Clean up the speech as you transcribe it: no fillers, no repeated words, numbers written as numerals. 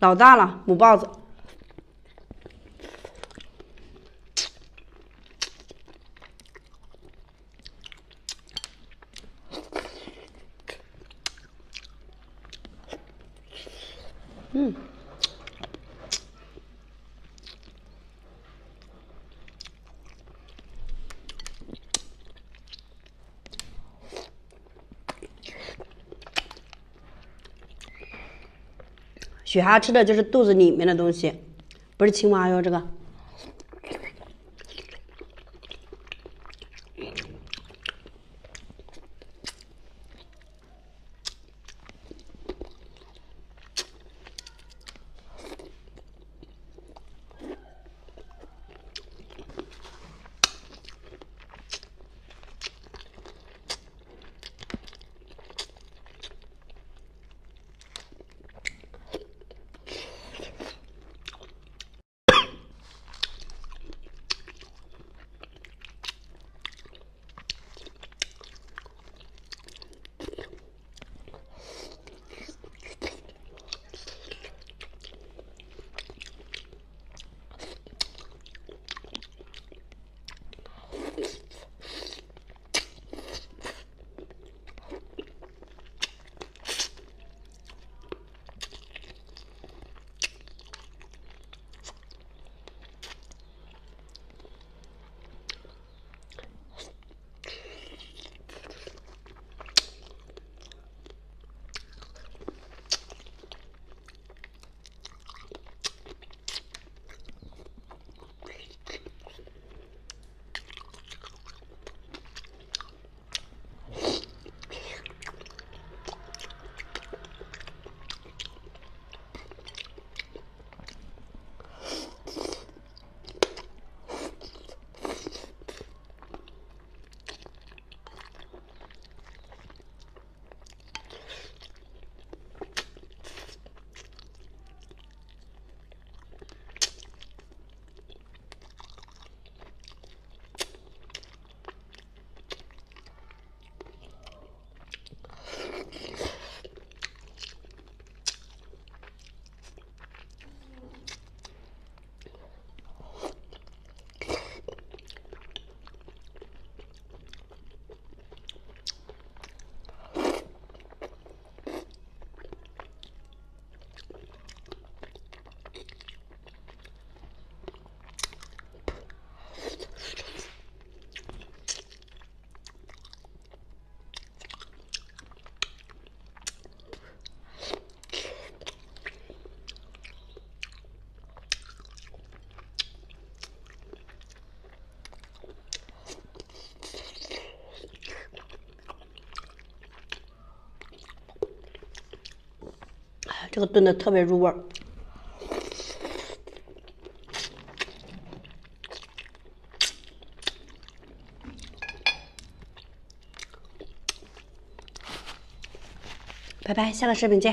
老大了，母豹子。嗯。 雪蛤吃的就是肚子里面的东西，不是青蛙哟。这个这个炖的特别入味儿。 拜拜，下个视频见。